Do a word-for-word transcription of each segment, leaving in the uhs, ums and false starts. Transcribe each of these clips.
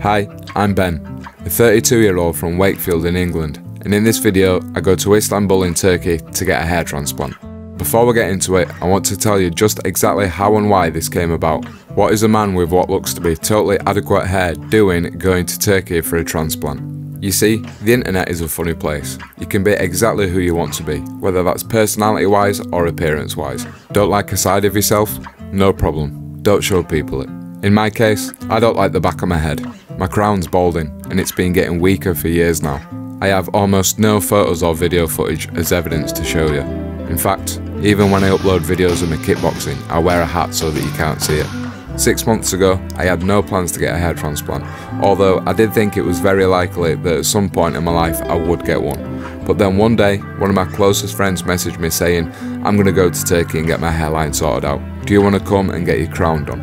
Hi, I'm Ben, a thirty-two-year-old from Wakefield in England, and in this video I go to Istanbul in Turkey to get a hair transplant. Before we get into it, I want to tell you just exactly how and why this came about. What is a man with what looks to be totally adequate hair doing going to Turkey for a transplant? You see, the internet is a funny place. You can be exactly who you want to be, whether that's personality-wise or appearance-wise. Don't like a side of yourself? No problem. Don't show people it. In my case, I don't like the back of my head. My crown's balding, and it's been getting weaker for years now. I have almost no photos or video footage as evidence to show you. In fact, even when I upload videos of my kickboxing, I wear a hat so that you can't see it. Six months ago, I had no plans to get a hair transplant, although I did think it was very likely that at some point in my life I would get one. But then one day, one of my closest friends messaged me saying, "I'm gonna go to Turkey and get my hairline sorted out. Do you wanna come and get your crown done?"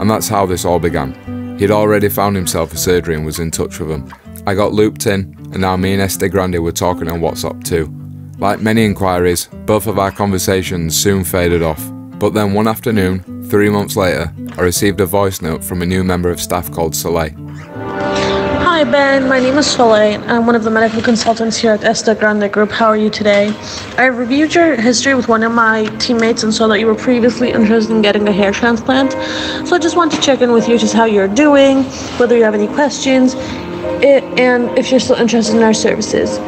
And that's how this all began. He'd already found himself a surgery and was in touch with him. I got looped in, and now me and Estegrande were talking on WhatsApp too. Like many inquiries, both of our conversations soon faded off. But then one afternoon, three months later, I received a voice note from a new member of staff called Soleil. Hi Ben, my name is Soleil. I'm one of the medical consultants here at Estegrande Group. How are you today? I reviewed your history with one of my teammates and saw that you were previously interested in getting a hair transplant. So I just wanted to check in with you, just how you're doing, whether you have any questions, it, and if you're still interested in our services.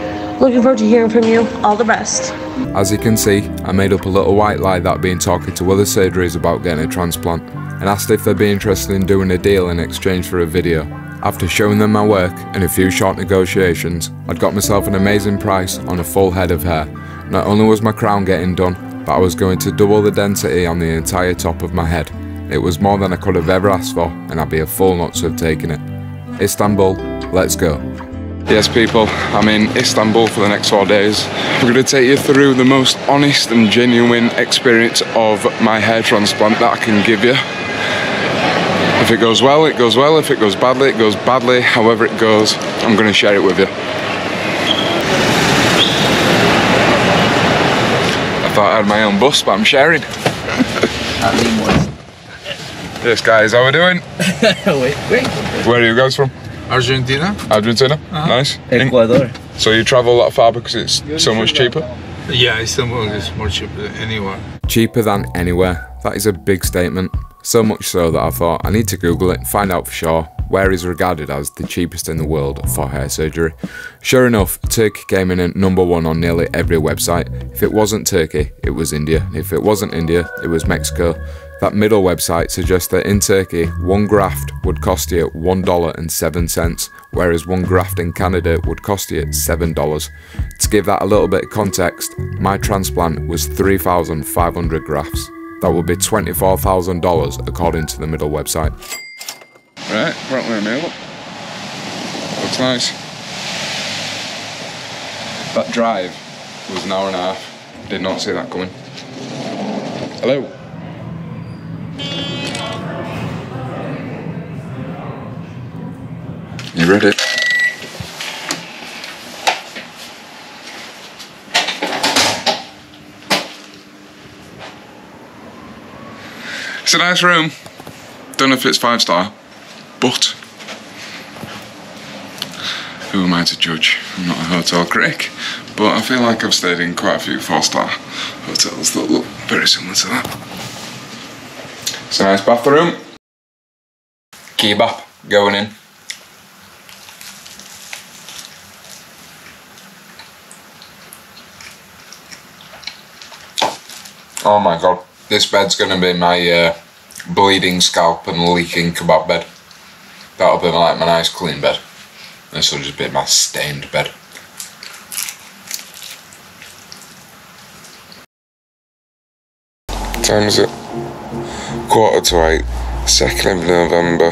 Looking forward to hearing from you. All the best. As you can see, I made up a little white lie that I've been talking to other surgeries about getting a transplant and asked if they'd be interested in doing a deal in exchange for a video. After showing them my work and a few short negotiations, I'd got myself an amazing price on a full head of hair. Not only was my crown getting done, but I was going to double the density on the entire top of my head. It was more than I could have ever asked for, and I'd be a fool not to have taken it. Istanbul, let's go. Yes people, I'm in Istanbul for the next four days. I'm going to take you through the most honest and genuine experience of my hair transplant that I can give you. If it goes well, it goes well. If it goes badly, it goes badly. However it goes, I'm going to share it with you. I thought I had my own bus, but I'm sharing. Yes, guys, how are we doing? wait, wait. Where are you guys from? Argentina. Argentina? Uh-huh. Nice. Ecuador. So you travel that far because it's You're so much cheaper? Yeah, Istanbul is more cheaper than anywhere. Cheaper than anywhere. That is a big statement. So much so that I thought I need to Google it and find out for sure where is regarded as the cheapest in the world for hair surgery. Sure enough, Turkey came in at number one on nearly every website. If it wasn't Turkey, it was India. If it wasn't India, it was Mexico. That middle website suggests that in Turkey, one graft would cost you one dollar and seven cents, whereas one graft in Canada would cost you seven dollars. To give that a little bit of context, my transplant was three thousand five hundred grafts. That would be twenty-four thousand dollars according to the middle website. Right, front rear mirror. Looks nice. That drive was an hour and a half. Did not see that coming. Hello. You ready? It's a nice room. Don't know if it's five star, but who am I to judge? I'm not a hotel critic, but I feel like I've stayed in quite a few four star hotels that look very similar to that. It's a nice bathroom. Kebab going in. Oh my god. This bed's going to be my uh, bleeding scalp and leaking kebab bed. That'll be like my nice clean bed. This will just be my stained bed. What time is it? Quarter to eight, second of November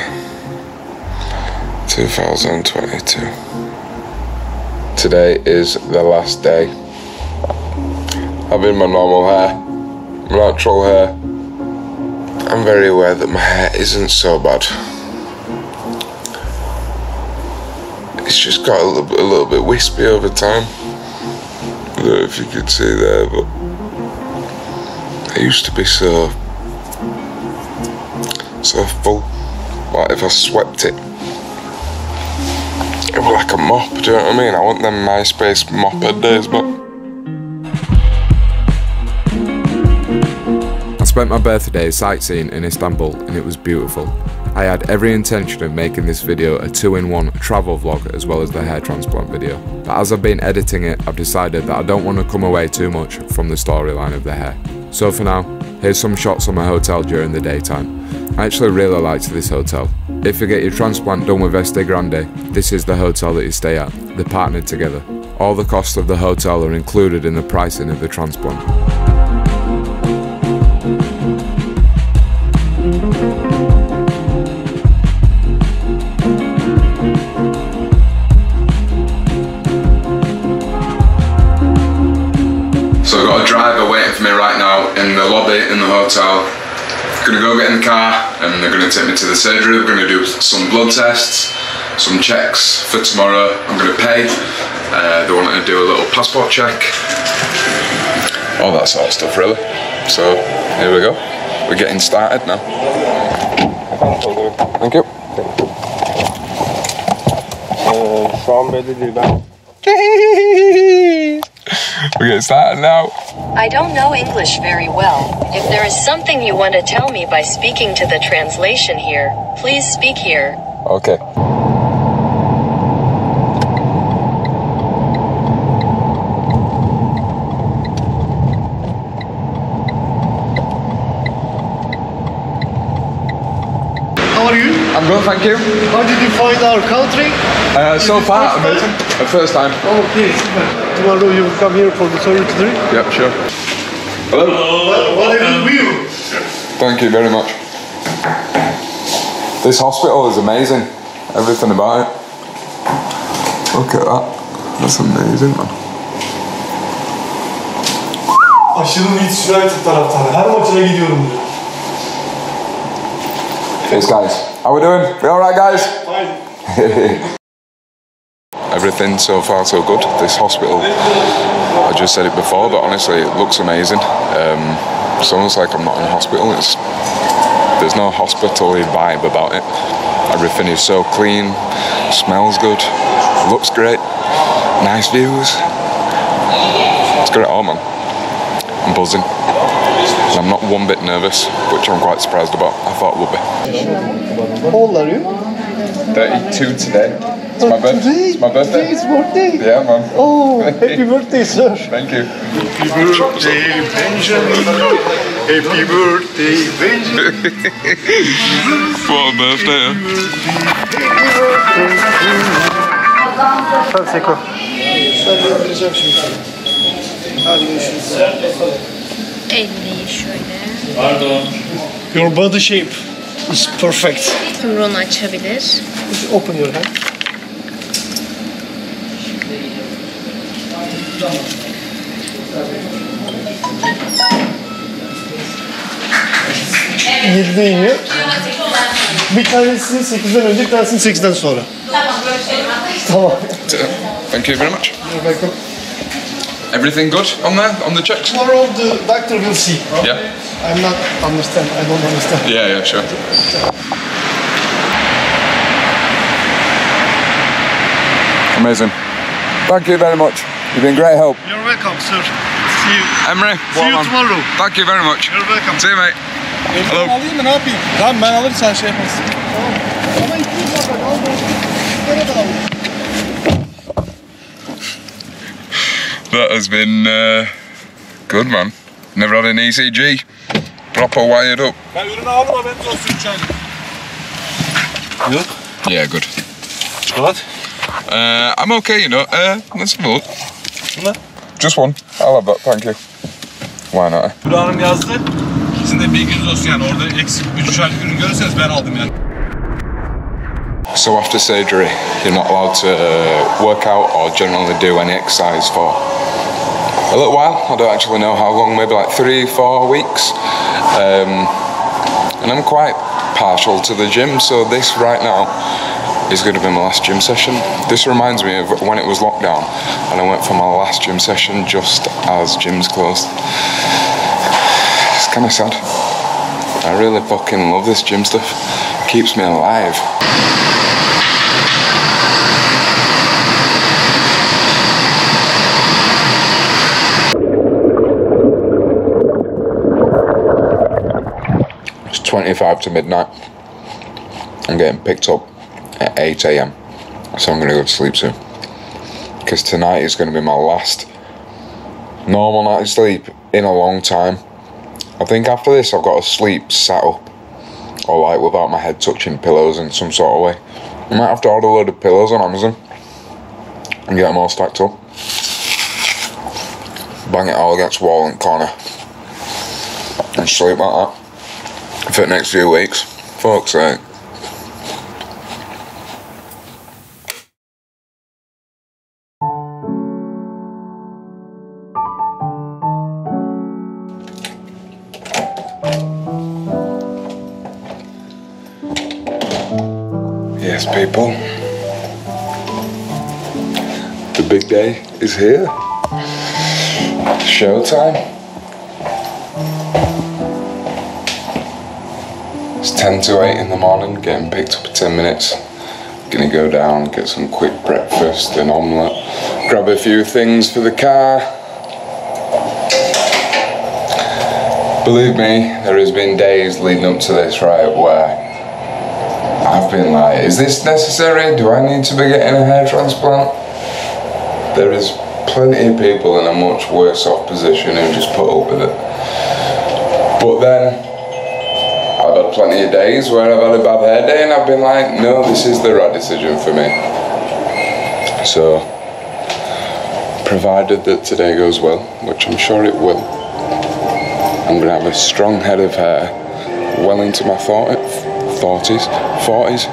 two thousand twenty-two. Today is the last day. I've been my normal hair. Natural hair. I'm very aware that my hair isn't so bad. It's just got a little, a little bit wispy over time. I don't know if you could see there, but I used to be so so full. Like if I swept it, it was like a mop, do you know what I mean? I want them MySpace mopper days, but... I spent my birthday sightseeing in Istanbul and it was beautiful. I had every intention of making this video a two in one travel vlog as well as the hair transplant video. But as I've been editing it, I've decided that I don't want to come away too much from the storyline of the hair. So for now, here's some shots on my hotel during the daytime. I actually really liked this hotel. If you get your transplant done with Estegrande, this is the hotel that you stay at. They're partnered together. All the costs of the hotel are included in the pricing of the transplant. In the hotel, gonna go get in the car, and they're gonna take me to the surgery. We're gonna do some blood tests, some checks for tomorrow. I'm gonna pay. Uh, they want to do a little passport check, all that sort of stuff, really. So here we go. We're getting started now. Thank you. We're getting started now. I don't know English very well. If there is something you want to tell me by speaking to the translation here, please speak here. Okay. How are you? I'm good, thank you. How did you find our country? Uh, so far, amazing. The first time. Oh, okay, super. Tomorrow you come here for the surgery today? Yep, sure. Hello. Hello. What a view. Thank you very much. This hospital is amazing. Everything about it. Look at that. That's amazing, man. Aşırı hiç United taraftarı. Her maçına gidiyorum. Thanks, guys. How we doing? We all right, guys? Fine. Everything so far so good. This hospital, I just said it before, but honestly it looks amazing. Um, it's almost like I'm not in a hospital. It's, there's no hospital-y vibe about it. Everything is so clean, smells good, looks great, nice views. It's got it all, man. I'm buzzing. And I'm not one bit nervous, which I'm quite surprised about. I thought it would be. How old are you? thirty-two today. It's my, today, it's my birthday. Today is birthday. Yeah, man. Oh, happy birthday, sir. Thank you. Happy birthday, Benjamin. Happy birthday, Benjamin. What a birthday. Happy birthday. Seko. Pardon. Your body shape is perfect. Kumron açabilir. Open your hand. yirmide iniyor. Bir tanesini sekizden önce, bir tanesini sekizden sonra. Tamam. Thank you very much. You're welcome. Everything good on there, on the checks? Tomorrow the doctor will see. Yeah. I'm not understand. I don't understand. Yeah, yeah, sure. Amazing. Thank you very much. You've been great help. You're welcome, sir. See you. Emre. See you man. Tomorrow. Thank you very much. You're welcome. See you, mate. Hello. Alayım mı, ne yapayım? Tamam, ben alırım, sen şey yaparsın. Tamam. Ama iki yüz lira bak, al bak. That has been uh, good, man. Never had an E C G. Proper wired up. Ben ürünü aldım, haberiniz olsun içeride. Yok. Yeah, good. Çikolat? Uh, I'm okay, you know. Uh, let's have a look. No. Just one. I'll have that, thank you. Why not? Burak Hanım yazdı. Sizin de bilginiz olsun yani orada eksik bir düşer ürün görürseniz ben aldım yani. So after surgery, you're not allowed to uh, work out or generally do any exercise for a little while. I don't actually know how long, maybe like three, four weeks. Um, and I'm quite partial to the gym, so this right now is going to be my last gym session. This reminds me of when it was lockdown and I went for my last gym session just as gyms closed. It's kind of sad. I really fucking love this gym stuff. It keeps me alive. twenty-five to midnight. I'm getting picked up at eight A M so I'm going to go to sleep soon, because tonight is going to be my last normal night of sleep in a long time. I think after this I've got to sleep sat up, or like without my head touching pillows in some sort of way. I might have to order a load of pillows on Amazon and get them all stacked up, bang it all against wall and corner and sleep like that for the next few weeks. Fuck's sake. Yes, people, the big day is here. Showtime. It's ten to eight in the morning, getting picked up in ten minutes. Gonna go down, get some quick breakfast, an omelette, grab a few things for the car. Believe me, there has been days leading up to this, right, where I've been like, is this necessary? Do I need to be getting a hair transplant? There is plenty of people in a much worse off position who just put up with it. But then, I've had plenty of days where I've had a bad hair day and I've been like, no, this is the right decision for me. So, provided that today goes well, which I'm sure it will, I'm going to have a strong head of hair well into my thirties, forties,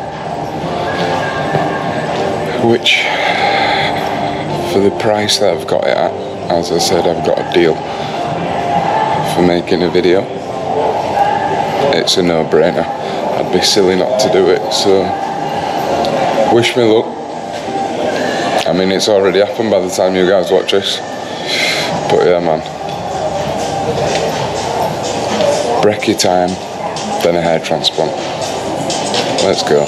which, for the price that I've got it at, as I said, I've got a deal for making a video. It's a no-brainer. I'd be silly not to do it, so wish me luck. I mean, it's already happened by the time you guys watch this, but yeah, man, brekkie time, then a hair transplant. Let's go.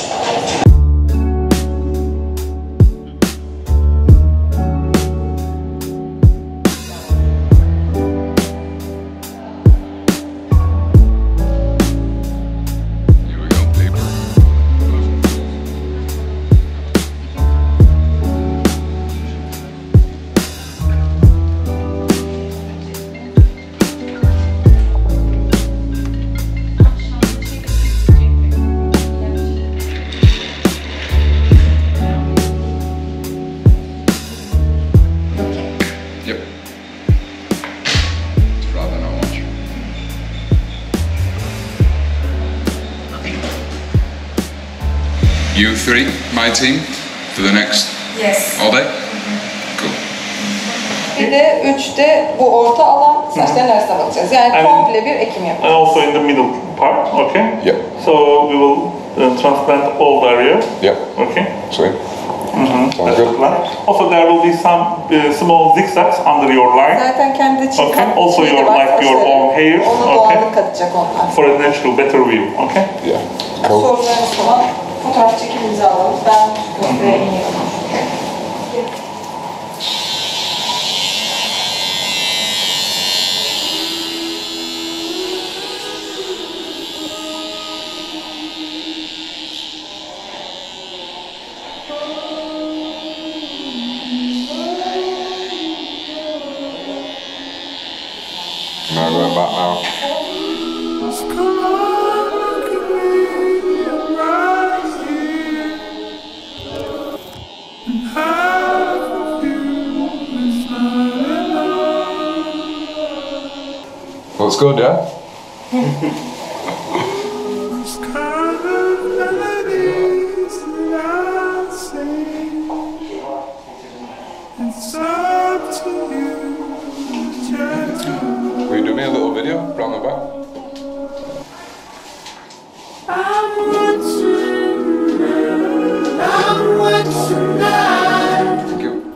You three, my team, for the next yes. all day? Cool. Bir de üçte bu orta alan saçların arasına bakacağız. Yani and komple bir ekim yapacağız. And also in the middle part, okay? Yep. So we will uh, transplant all the area. Yep. Okay. Sweet. Mm-hmm. That's the plan. Also there will be some uh, small zigzags under your line. Zaten kendi çıkan okay. Also your like your own hair. Onu doğallık katacak onlar. For a natural better view, okay? Yeah. Cool. Sorularınız falan. Fotoğraf çekimimizi alalım. Ben buraya iniyorum. I'm going back now. Looks good, yeah? Will you do me a little video round the back? I'm watching now, I'm watching now. Thank you.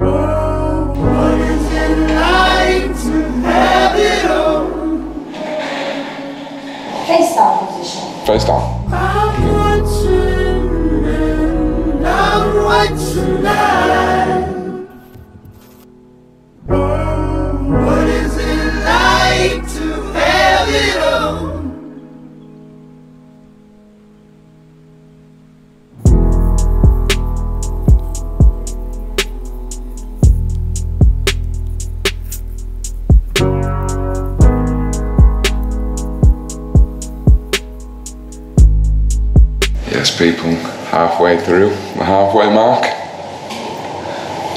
Oh, what is it like to have it all? Face down position. Face down. I'm watching now, I'm watching now. What is it like people halfway through the halfway mark.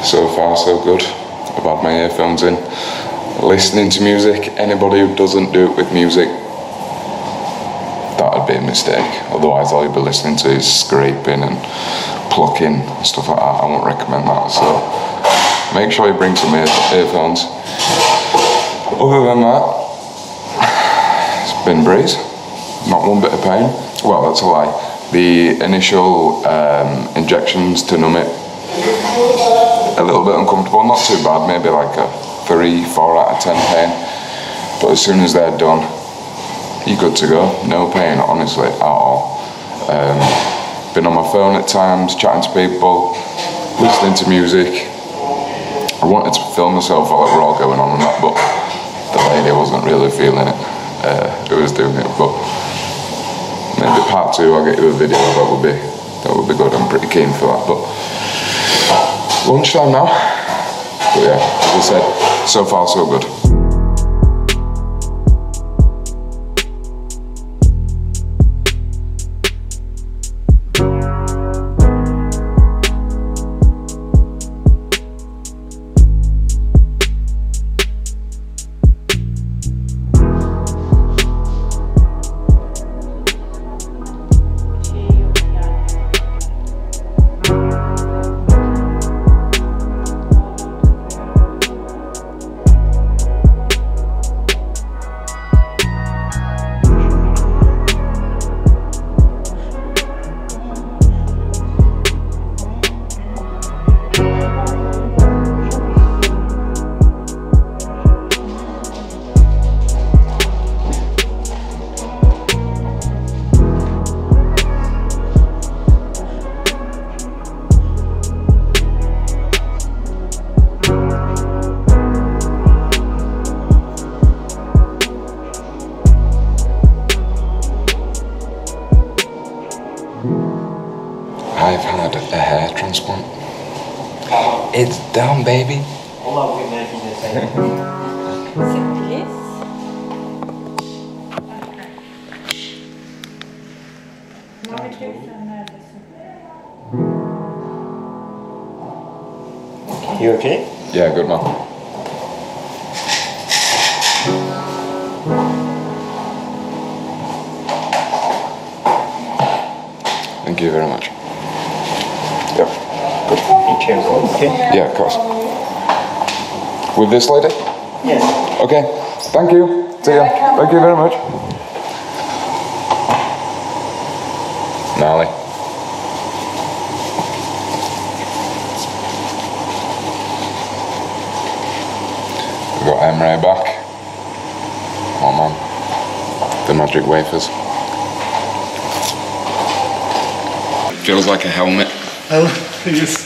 So far so good. I've had my earphones in, listening to music. Anybody who doesn't do it with music, that would be a mistake. Otherwise all you'd be listening to is scraping and plucking and stuff like that. I won't recommend that. So make sure you bring some earphones. Other than that, it's been breeze. Not one bit of pain. Well, that's a lie. The initial um, injections to numb it, a little bit uncomfortable, not too bad, maybe like a three, four out of ten pain. But as soon as they're done, you're good to go. No pain, honestly, at all. Um, been on my phone at times, chatting to people, listening to music. I wanted to film myself while it were all going on and that, but the lady wasn't really feeling it, uh, who was doing it. But maybe part two, I'll get you a video. That would be that would be good. I'm pretty keen for that. But lunchtime now. But yeah, as I said, so far so good. I've had a hair transplant. It's down, baby. All are we making the same? Okay. You okay? Yeah, good man. Thank you very much. Okay. Yeah, of course. With this lady? Yes. Okay. Thank you. See ya. Thank you very much. Gnarly. We've got Emre back. Oh man. The magic wafers. Feels like a helmet. Oh. Yes.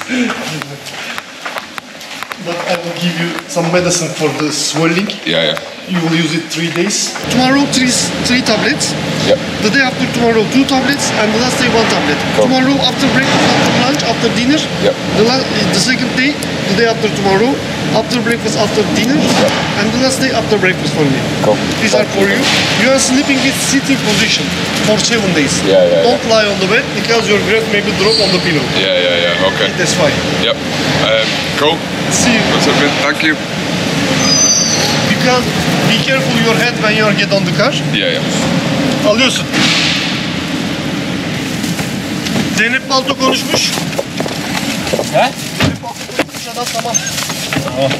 But I will give you some medicine for the swelling. Yeah, yeah. You will use it three days. Tomorrow, three, three tablets. Yep. The day after tomorrow, two tablets. And the last day, one tablet. Cool. Tomorrow, after breakfast, after lunch, after dinner. Yep. The, la the second day, the day after tomorrow, after breakfast, after dinner. Yep. And the last day, after breakfast only. Cool. These Thank are for you. You are sleeping with sitting position for seven days. Yeah, yeah. Don't yeah. lie on the bed because your breath may be drop on the pillow. Yeah, yeah, yeah. Okay. That's fine. Yep. Um, cool. See you. That's okay. Thank you. Because be careful your head when you get on the car. Yeah, yeah. Alıyorsun. Zeynep Balto konuşmuş. He? Zeynep Balto konuşmuş adam tamam. Tamam.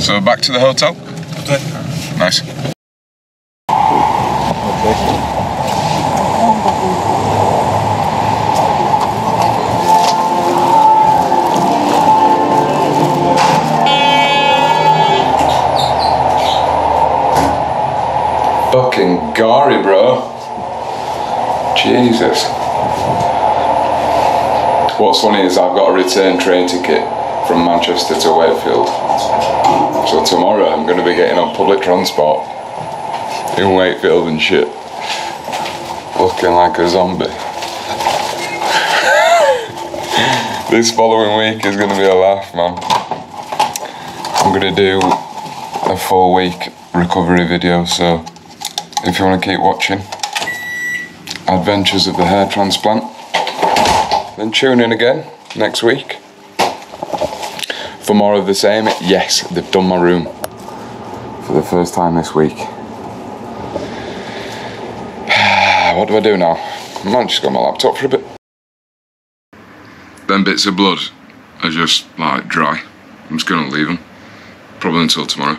So back to the hotel? Hotel. Nice. Fucking gory, bro. Jesus. What's funny is I've got a return train ticket from Manchester to Wakefield. So tomorrow I'm going to be getting on public transport in Wakefield and shit. Looking like a zombie. This following week is going to be a laugh, man. I'm going to do a full week recovery video, so if you want to keep watching Adventures of the Hair Transplant, then tune in again next week for more of the same. Yes, they've done my room for the first time this week. What do I do now? I might just go on my laptop for a bit. Them bits of blood are just like dry. I'm just gonna leave them, probably until tomorrow.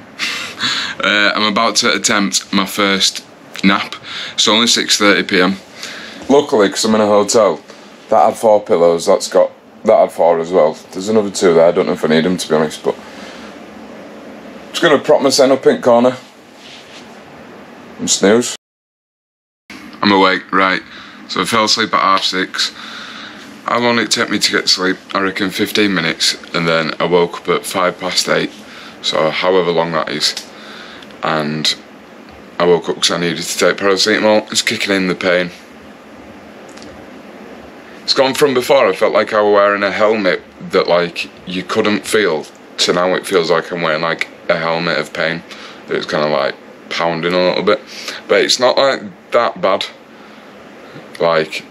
uh, I'm about to attempt my first nap. It's only six thirty p m Luckily, because I'm in a hotel, that had four pillows. That's got that had four as well. There's another two there. I don't know if I need them, to be honest, but I'm just gonna prop myself up in the corner and snooze. I'm awake, right? So I fell asleep at half six. How long it took me to get to sleep? I reckon fifteen minutes, and then I woke up at five past eight, so however long that is. And I woke up because I needed to take paracetamol. It's kicking in the pain. It's gone from before I felt like I was wearing a helmet that like you couldn't feel, to now it feels like I'm wearing like a helmet of pain. It's kind of like pounding a little bit, but it's not like that bad. Like,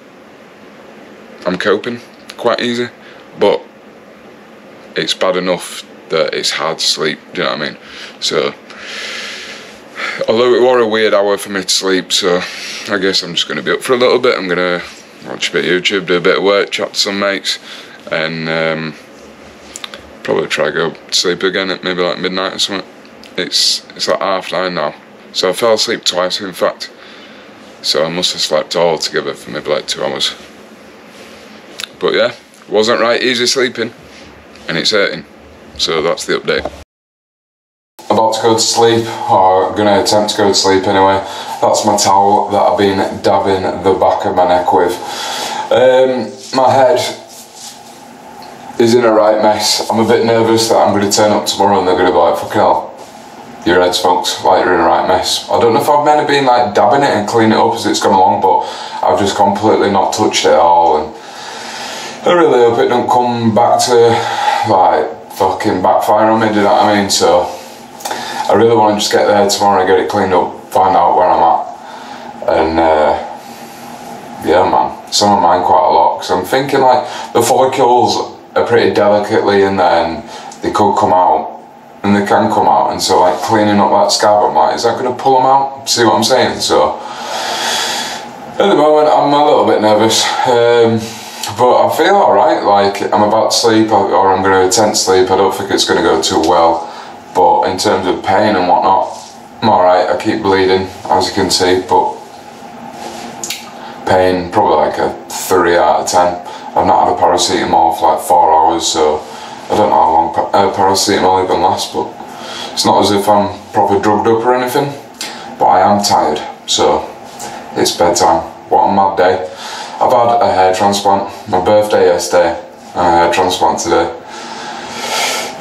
I'm coping quite easy, but it's bad enough that it's hard to sleep, do you know what I mean? So, although it was a weird hour for me to sleep, so I guess I'm just going to be up for a little bit. I'm going to watch a bit of YouTube, do a bit of work, chat to some mates, and um, probably try to go to sleep again at maybe like midnight or something. It's, it's like half nine now, so I fell asleep twice in fact, so I must have slept all together for maybe like two hours. But yeah, wasn't right easy sleeping, and it's hurting. So that's the update. About to go to sleep, or gonna attempt to go to sleep anyway. That's my towel that I've been dabbing the back of my neck with. Um, my head is in a right mess. I'm a bit nervous that I'm gonna turn up tomorrow and they're gonna be like, fuck hell, your head's fucked, like you're in a right mess. I don't know if I've meant to be like dabbing it and cleaning it up as it's gone along, but I've just completely not touched it at all. And I really hope it don't come back to, like, fucking backfire on me, do you know what I mean? So, I really want to just get there tomorrow and get it cleaned up, find out where I'm at. And, uh, yeah, man, some of mine quite a lot, because I'm thinking, like, the follicles are pretty delicately in there, and they could come out, and they can come out, and so, like, cleaning up that scab, I'm like, is that going to pull them out? See what I'm saying? So, at the moment, I'm a little bit nervous. Um... But I feel alright, like I'm about to sleep, or I'm going to attempt sleep. I don't think it's going to go too well, but in terms of pain and whatnot, I'm alright. I keep bleeding, as you can see, but pain, probably like a three out of ten. I've not had a paracetamol for like four hours, so I don't know how long pa uh, paracetamol even lasts, but it's not as if I'm proper drugged up or anything, but I am tired, so it's bedtime. What a mad day. I've had a hair transplant, my birthday yesterday, and a hair transplant today.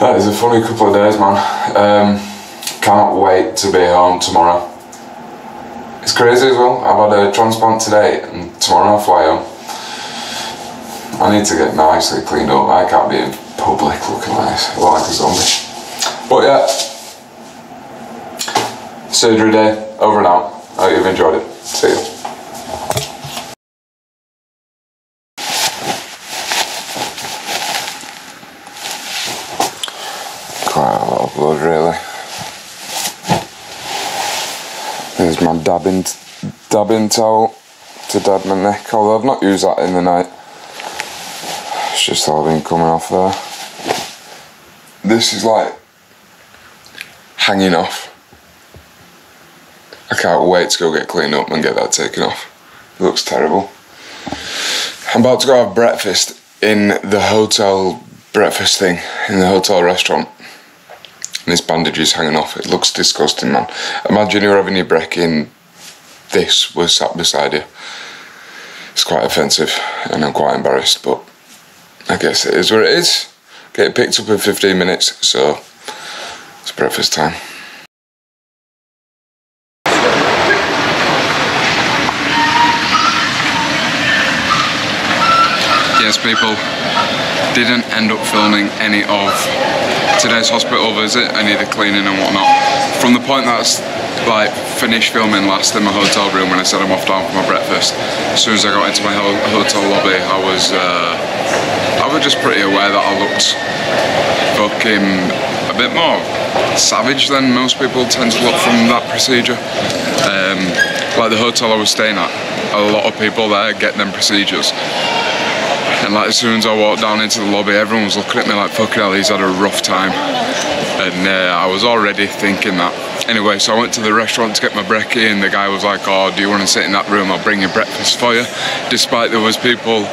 That is a funny couple of days, man. Um, can't wait to be home tomorrow. It's crazy as well, I've had a transplant today, and tomorrow I'll fly home. I need to get nicely cleaned up, I can't be in public looking like, like a zombie. But yeah, surgery day, over and out. I hope you've enjoyed it. See you. My dabbing, dabbing towel to dab my neck, although I've not used that in the night. It's just all been coming off there. This is like hanging off. I can't wait to go get cleaned up and get that taken off. It looks terrible. I'm about to go have breakfast in the hotel breakfast thing, in the hotel restaurant. And this bandage is hanging off. It looks disgusting, man. Imagine you're having your brekkie and this was sat beside you. It's quite offensive, and I'm quite embarrassed, but I guess it is what it is. Get it picked up in fifteen minutes, so it's breakfast time. Yes, people. didn't end up filming any of today's hospital visit. I needed cleaning and whatnot. From the point that's like finished filming last in my hotel room when I said I'm off down for my breakfast, as soon as I got into my ho hotel lobby, I was uh, I was just pretty aware that I looked fucking a bit more savage than most people tend to look from that procedure. Um, like the hotel I was staying at, a lot of people there get them procedures. And like as soon as I walked down into the lobby, everyone was looking at me like, fucking hell, he's had a rough time. And uh, I was already thinking that. Anyway, so I went to the restaurant to get my brekkie, and the guy was like, oh, do you want to sit in that room? I'll bring your breakfast for you. Despite there was people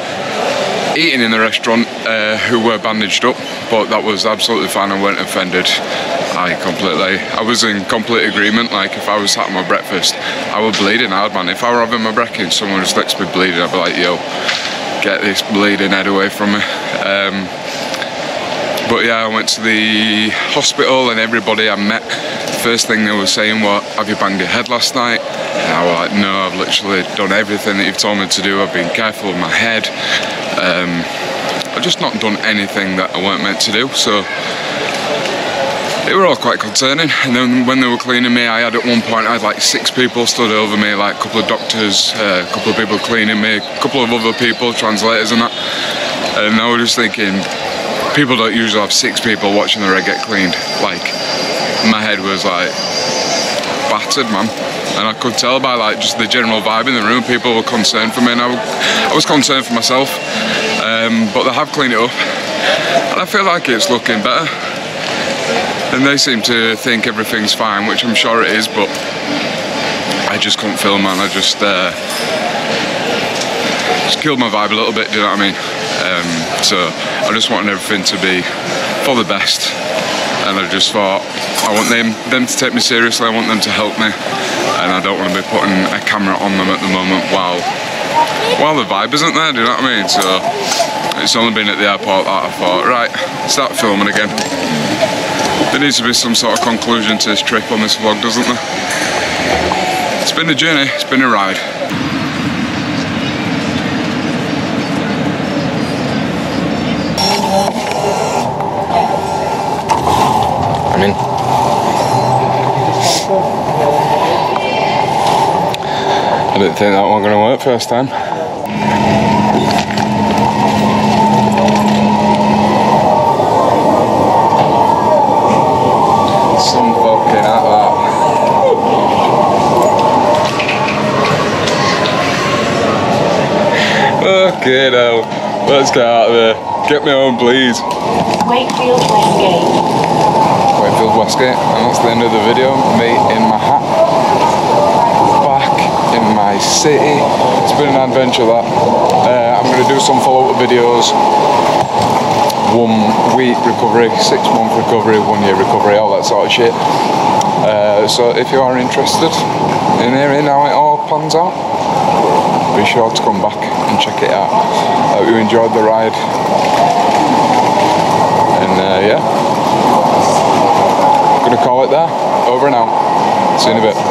eating in the restaurant uh, who were bandaged up, but that was absolutely fine. I weren't offended. I completely, I was in complete agreement. Like if I was having my breakfast, I was bleeding hard, man. If I were having my brekkie and someone was next to me bleeding, I'd be like, yo, get this bleeding head away from me. Um, but yeah, I went to the hospital and everybody I met, first thing they were saying was, have you banged your head last night? And I was like, no, I've literally done everything that you've told me to do. I've been careful with my head. Um, I've just not done anything that I weren't meant to do, so they were all quite concerning. And then when they were cleaning me, I had at one point, I had like six people stood over me, like a couple of doctors, uh, a couple of people cleaning me, a couple of other people, translators and that. And I was just thinking, people don't usually have six people watching their head get cleaned. Like, my head was like battered, man. And I could tell by like just the general vibe in the room, people were concerned for me, and I, I was concerned for myself. Um, but they have cleaned it up, and I feel like it's looking better. And they seem to think everything's fine, which I'm sure it is, but I just couldn't film, man. I just, uh, just killed my vibe a little bit, do you know what I mean? Um, so I just wanted everything to be for the best. And I just thought, I want them, them to take me seriously, I want them to help me. And I don't want to be putting a camera on them at the moment while, while the vibe isn't there, do you know what I mean? So it's only been at the airport that I thought, right, start filming again. There needs to be some sort of conclusion to this trip on this vlog, doesn't there? It's been a journey, it's been a ride. I'm in. I didn't think that one was going to work first time. Some fucking at that. Fucking hell. Let's get out of there. Get me home, please. Wakefield Westgate. Wakefield Westgate, and that's the end of the video. Me in my hat, back in my city. It's been an adventure, that. Uh, I'm going to do some follow-up videos. One week recovery, six month recovery, one year recovery, all that sort of shit. Uh, so if you are interested in hearing how it all pans out, be sure to come back and check it out. Hope you enjoyed the ride. And uh, yeah. Gonna call it there. Over and out. See you in a bit.